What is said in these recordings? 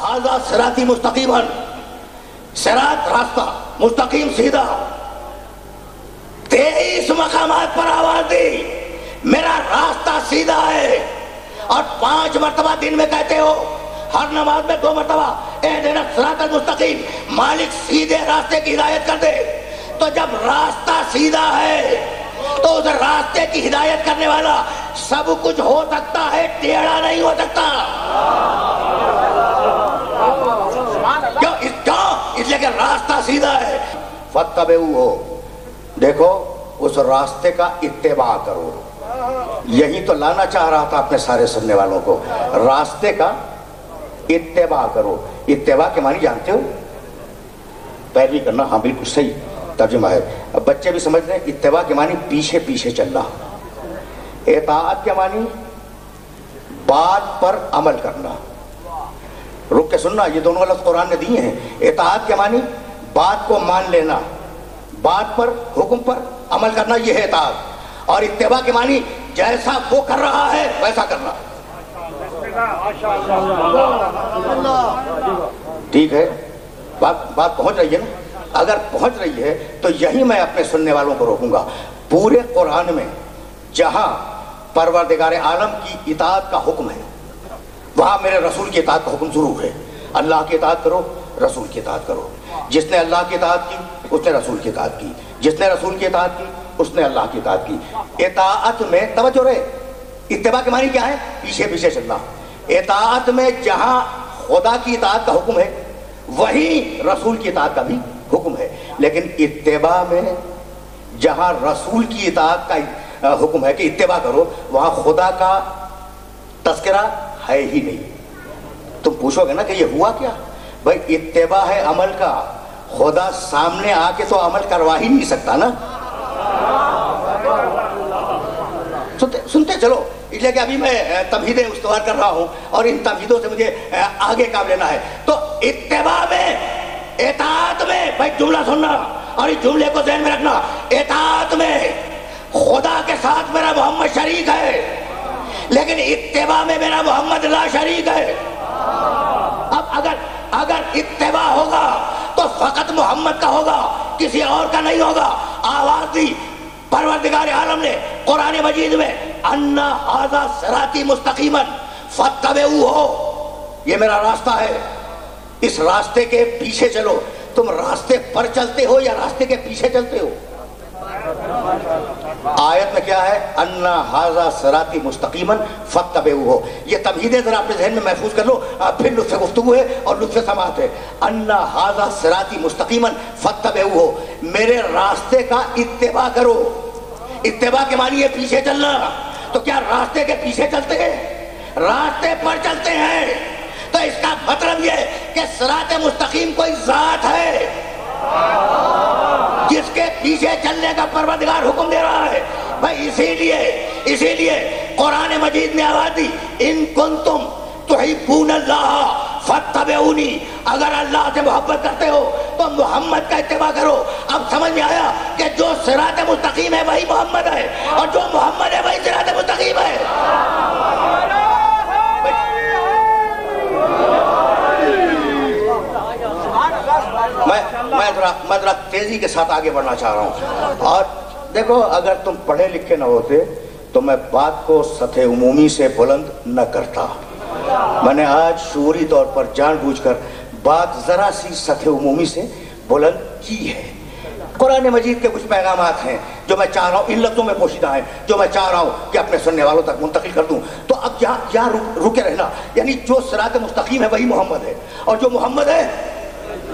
हाजा सिराती मुस्तकीमन, सिरात रास्ता मुस्तकीम सीधा। 23 मकामात पर आवाज दी, मेरा रास्ता सीधा है। और 5 मरतबा दिन में कहते हो, हर नमाज में 2 मरतबा एहदिना सिरातल मुस्तकीम, मालिक सीधे रास्ते की हिदायत कर दे। तो जब रास्ता सीधा है तो उस रास्ते की हिदायत करने वाला सब कुछ हो सकता है, टेढ़ा नहीं हो सकता। क्यों? इसलिए कि रास्ता सीधा है। फत्तबेऊ हो, देखो उस रास्ते का इत्तेबा करो। यही तो लाना चाह रहा था अपने सारे सुनने वालों को, रास्ते का इत्तेबा करो। इत्तेबा के मानी जानते हो? पैरवी करना। हाँ बिल्कुल सही तर्जुमा है। अब बच्चे भी समझ रहे हैं। इत्तेबा के मानी पीछे पीछे चलना, एताअत के मानी बात पर अमल करना। रुक के सुनना, ये दोनों लफ्ज़ कुरान ने दिए हैं। एताअत के मानी बात को मान लेना, बात पर हुक्म पर अमल करना, यह है एताअत। और इत्तेबा के मानी जैसा वो कर रहा है वैसा करना। ठीक है, बात पहुंच रही है ना? अगर पहुंच रही है तो यही मैं अपने सुनने वालों को रोकूंगा। पूरे कुरान में जहां परवरदिगार आलम की इताअत का हुक्म है, वहां मेरे रसूल की इताअत का हुक्म जरूर है। अल्लाह की इताअत करो, रसूल की इताअत करो। जिसने अल्लाह की इताअत की उसने रसूल की इताअत की, जिसने रसूल की इताअत की उसने अल्लाह की इताअत की। इताअत में तवज्जो रहे। इत्तेबा के मानी क्या है? पीछे पीछे चलना। इताअत में जहां खुदा की इताअत का हुक्म है वहीं रसूल की इताअत का भी हुक्म है। लेकिन इत्तेबा में जहां रसूल की इताअत का हुक्म है कि इत्तेबा करो, वहां खुदा का तस्करा है ही नहीं। तुम पूछोगे ना कि ये हुआ क्या? भाई इत्तेबा है अमल का, खुदा सामने आके तो अमल करवा ही नहीं सकता ना। सुनते चलो। इसलिए कि अभी मैं तमहीदें उस्तवार कर रहा हूं और इन तमहीदों से मुझे आगे काम लेना है। तो इत्तेबा में, इताअत में, भाई जुमला सुनना और इस जुमले को ज़हन में रखना, इताअत में खुदा के साथ मेरा मोहम्मद शरीक है, लेकिन इत्तेबा में मेरा मोहम्मद ला शरीक है। अब अगर इत्तेबा होगा तो फकत मोहम्मद का होगा, किसी और का नहीं होगा। आवाज दी परवरदिगार आलम ने कुरान मजीद में, अन्ना हाजा सिराती मुस्तकीमन फत्तबेऊ हो, ये मेरा रास्ता है, इस रास्ते के पीछे चलो। तुम रास्ते पर चलते हो या रास्ते के पीछे चलते हो? आयत में क्या है? अन्ना हाजा सिराती मुस्तकीमन फत्तबेऊ हो। ये तमहीदें जरा अपने ज़हन में महफूज कर लो, फिर लुत्फ़े गुफ्तगू है और लुत्फ़े समात है। अन्ना हाजा सिराती मुस्तकीमन फत्तबेऊ हो, मेरे रास्ते का इत्तेबा करो। इत्तेबा के मानी है पीछे चलना। तो क्या रास्ते के पीछे चलते हैं? रास्ते पर चलते हैं। तो इसका मतलब यह कि सिरात मुस्तकीम कोई ज़ात है जिसके पीछे चलने का परवरदिगार हुक्म दे रहा है। भाई इसीलिए कुरान मजीद ने आवाज़ दी, इन कुंतुम तुहिब्बून अल्लाह फत्तबेऊनी, अगर अल्लाह से मोहब्बत करते हो तो मोहम्मद का इत्तेबा करो। अब समझ में आया कि जो सिरात मुस्तकीम है वही मोहम्मद है, और जो मोहम्मद है वही सिरात मुस्तकीम है। मैं तेजी के साथ आगे बढ़ना चाह रहा हूँ। और देखो, अगर तुम पढ़े लिखे ना होते तो मैं बात को सतह उमूमी से बुलंद न करता। मैंने आज शूरी तौर पर जानबूझकर बात जरा सी सतह उमूमी से बुलंद की है। कुरान मजीद के कुछ पैगामात हैं जो मैं चाह रहा हूँ, इन लफ्ज़ों में पोशीदा हैं, जो मैं चाह रहा हूँ कि अपने सुनने वालों तक मुंतकिल कर दूँ। तो अब यहाँ रुके रहना, यानी जो सिरात मुस्तकीम है वही मोहम्मद है, और जो मोहम्मद है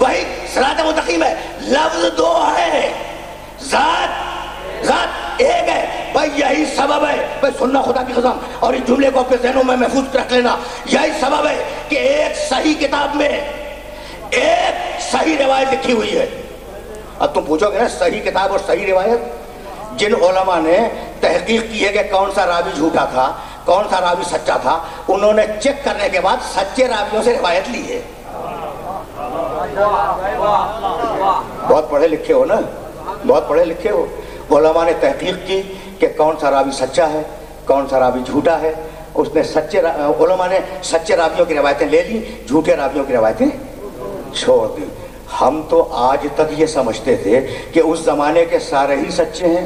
वही सिरात मुस्तकीम है। लफ्ज दो है, जात एक है। भाई यही सबब है, भाई सुनना खुदा की कसम, और इस जुमले को अपने ज़हनों में महफूज रख लेना। यही सबब है कि एक सही किताब में एक सही रिवायत लिखी हुई है। अब तुम पूछोगे ना, सही किताब और सही रिवायत? जिन उलमा ने तहकीक की है कि कौन सा रावी झूठा था, कौन सा रावी सच्चा था, उन्होंने चेक करने के बाद सच्चे रावियों से रिवायत ली है। बहुत पढ़े लिखे हो ना, बहुत पढ़े लिखे हो। उलमा ने तहकीक की कि कौन सा रावी सच्चा है, कौन सा रावी झूठा है, उसने सच्चे उलमा ने सच्चे रावियों की रवायतें ले ली, झूठे रावियों की रवायतें छोड़ दी। हम तो आज तक ये समझते थे कि उस जमाने के सारे ही सच्चे हैं।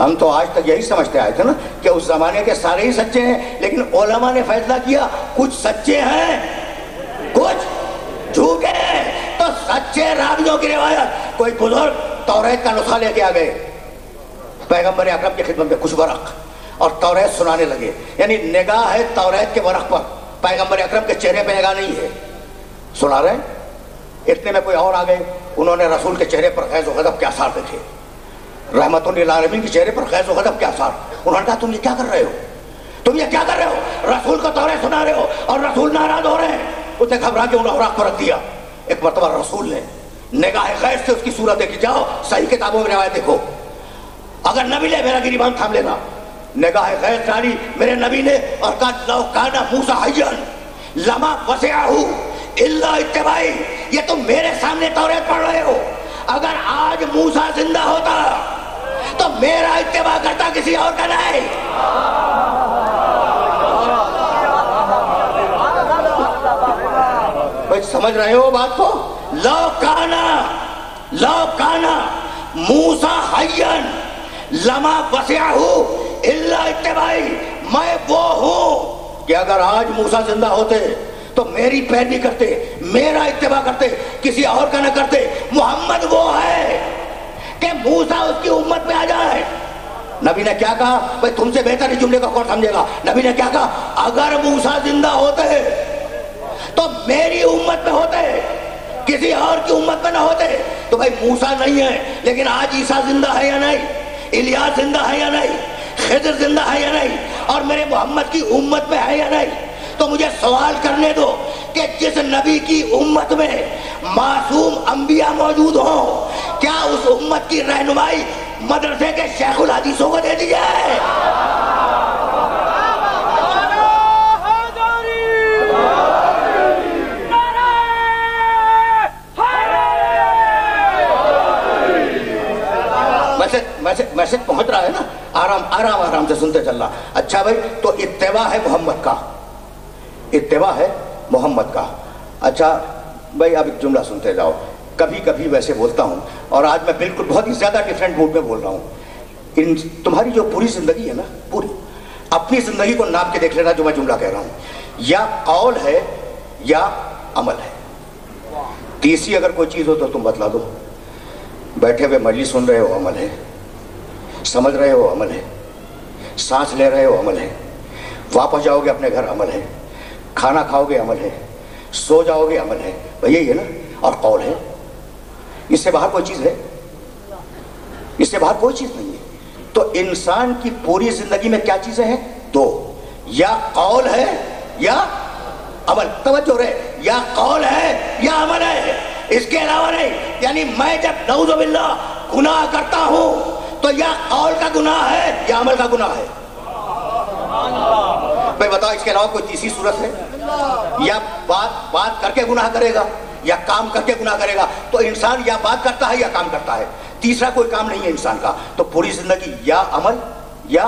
हम तो आज तक यही समझते आए थे ना कि उस जमाने के सारे ही सच्चे हैं, लेकिन उलमा ने फैसला किया कुछ सच्चे हैं कुछ झूठे हैं। तो सच्चे रावियों की रिवायत, कोई बुजुर्ग तौरेत का नुस्खा लेके आ गए पैगम्बर अकरम की खिदमत में कुछ वरक और तौरेत सुनाने लगे, यानी निगाह है तौरेत के वरक पर, पैगम्बर अकरम के चेहरे पे निगाह नहीं है, सुना रहे। इतने में कोई और आ गए, उन्होंने रसूल के चेहरे पर खैज़ व गज़ब के आसार देखे, रहमतुल लिल आलमीन के चेहरे पर खैज़ व गज़ब के आसार। उन्होंने कहा तुम ये क्या कर रहे हो, तुम ये क्या कर रहे हो, रसूल को तौरेत सुना रहे हो और रसूल नाराज हो रहे हैं। उसने घबरा के उन्हें औराक पर रख दिया। एक मरतबा रसूल ने निगाह गैर से उसकी सूरत देखी, जाओ सही किताबों में रिवायत देखो, अगर न मिले मेरा गिरिबान थाम लेना। निगाह गैर जारी मेरे नबी ने और कहा मूसा हय्यन लमा वसिअहु इल्ला इत्तिबाई, ये तुम मेरे सामने तौरेत पढ़ रहे हो, अगर आज मूसा जिंदा होता तो मेरा इत्तिबा करता, किसी और का नहीं। भाई समझ रहे हो बात को, लौ काना मूसा हय्यन लमा वसिअहु इल्ला इत्तिबाई, मैं वो हूं कि अगर आज मूसा जिंदा होते तो मेरी पैरवी करते, मेरा इत्तिबा करते, किसी और का ना करते। मोहम्मद वो है कि मूसा उसकी उम्मत में आ जाए। नबी ने क्या कहा, भाई तुमसे बेहतर इस जुमले का कौन समझेगा। नबी ने क्या कहा, अगर मूसा जिंदा होते तो मेरी उम्मत में होते, किसी और की उम्मत में ना होते। तो भाई मूसा नहीं है, लेकिन आज ईसा जिंदा है या नहीं, इलियास जिंदा है या नहीं, खिजर जिंदा है या नहीं, और मेरे मोहम्मद की उम्मत में है या नहीं। तो मुझे सवाल करने दो कि जिस नबी की उम्मत में मासूम अंबिया मौजूद हो, क्या उस उम्मत की रहनुमाई मदरसे के शेखुल हदीसों को दे दी जाए? मैसेज पहुंच रहा है ना, आराम आराम आराम से सुनते चल रहा। अच्छा भाई, तो इत्तेबा है मोहम्मद का, इत्तेबा है मोहम्मद का। अच्छा भाई, अब एक जुमला सुनते जाओ। कभी कभी वैसे बोलता हूँ और आज मैं बिल्कुल बहुत ही ज़्यादा डिफरेंट मूड में बोल रहा हूँ। तुम्हारी जो पूरी ज़िंदगी है ना, पूरी अपनी ज़िंदगी को नाप के देख लेना जो मैं जुमला कह रहा हूँ, या कौल है या अमल है, तीसरी अगर कोई चीज़ हो तो तुम बतला दो। बैठे हुए मजलिस सुन रहे हो, अमल है। समझ रहे हो, अमल है। सांस ले रहे हो, अमल है। वापस जाओगे अपने घर, अमल है। खाना खाओगे, अमल है। सो जाओगे, अमल है। भाई यही है ना, और कौल है। इससे बाहर कोई चीज़ है? इससे बाहर कोई चीज़ नहीं है। तो इंसान की पूरी जिंदगी में क्या चीज़ें हैं? दो, या कौल है या अमल। तवज्जो रहे, या कौल है या अमल है, इसके अलावा नहीं। यानी मैं जब नऊज़ुबिल्लाह गुनाह करता हूँ तो या कौल का गुनाह है या अमल का गुनाह है। भाई बताओ, इसके अलावा कोई तीसरी सूरत है? या बात करके गुनाह करेगा या काम करके गुनाह करेगा। तो इंसान या बात करता है या काम करता है, तीसरा कोई काम नहीं है इंसान का। तो पूरी जिंदगी या अमल या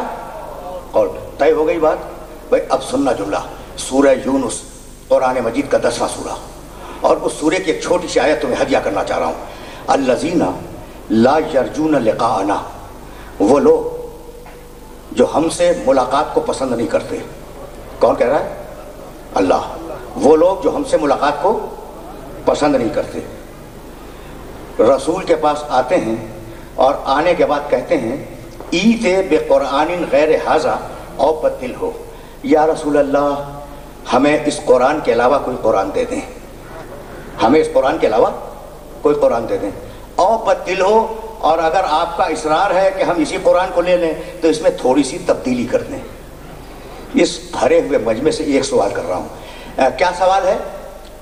कौल। तय हो गई बात। भाई अब सुनना जुमला, सूरह यूनुस कुरान मजीद का 10वां सूरा, और उस सूरे की एक छोटी सी आयत तुम्हें हदिया करना चाह रहा हूँ। अल्लज़ीना ला यरजून लिक़ाअना, वो लोग जो हमसे मुलाकात को पसंद नहीं करते। कौन कह रहा है? अल्लाह। वो लोग जो हमसे मुलाकात को पसंद नहीं करते, रसूल के पास आते हैं और आने के बाद कहते हैं ईते बेकुरानिन गैर हाजा औ बद्दिल हो, या रसूल अल्लाह हमें इस कुरान के अलावा कोई कुरान दे दें, हमें इस कुरान के अलावा कोई कुरान दे दें। औ बद्दिल हो, और अगर आपका इसरार है कि हम इसी कुरान को ले लें तो इसमें थोड़ी सी तब्दीली कर दें। इस भरे हुए मजमे से एक सवाल कर रहा हूँ। क्या सवाल है?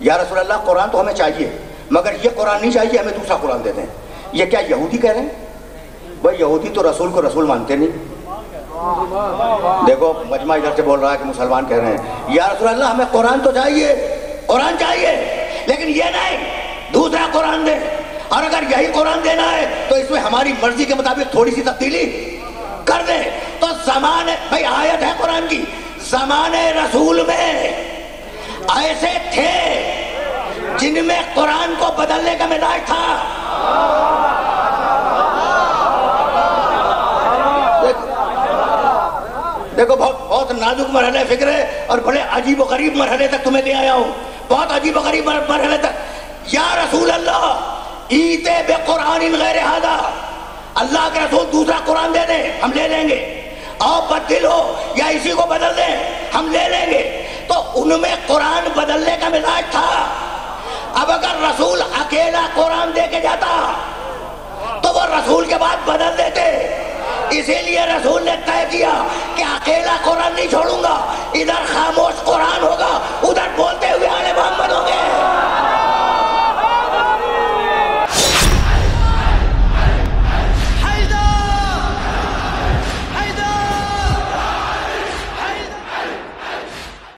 या रसूल अल्लाह कुरान तो हमें चाहिए, मगर ये कुरान नहीं चाहिए, हमें दूसरा कुरान दे दें। ये क्या यहूदी कह रहे हैं? भाई यहूदी तो रसूल को रसूल मानते नहीं। देखो मजमा इधर से बोल रहा है कि मुसलमान कह रहे हैं या रसूल अल्लाह हमें कुरान तो चाहिए, कुरान चाहिए, लेकिन ये नहीं, दूसरा कुरान दे। और अगर यही कुरान देना है तो इसमें हमारी मर्जी के मुताबिक थोड़ी सी तब्दीली कर दे तो ज़माने, भाई आयत है कुरान की, ज़माने रसूल में ऐसे थे जिनमें कुरान को बदलने का मिजाज था। देखो बहुत बहुत नाजुक मरहले फिक्र है और बड़े अजीब गरीब मरहले तक तुम्हें ले आया हूं, बहुत अजीब गरीब मरहले तक। या रसूल अल्लाह ईते बे कुरान गैर हादा, अल्लाह के रसूल दूसरा कुरान दे दें हम ले लेंगे, और बदल हो या इसी को बदल दें हम ले लेंगे। तो उनमें कुरान बदलने का मिजाज था। अब अगर रसूल अकेला कुरान दे के जाता तो वो रसूल के बाद बदल देते, इसीलिए रसूल ने तय किया कि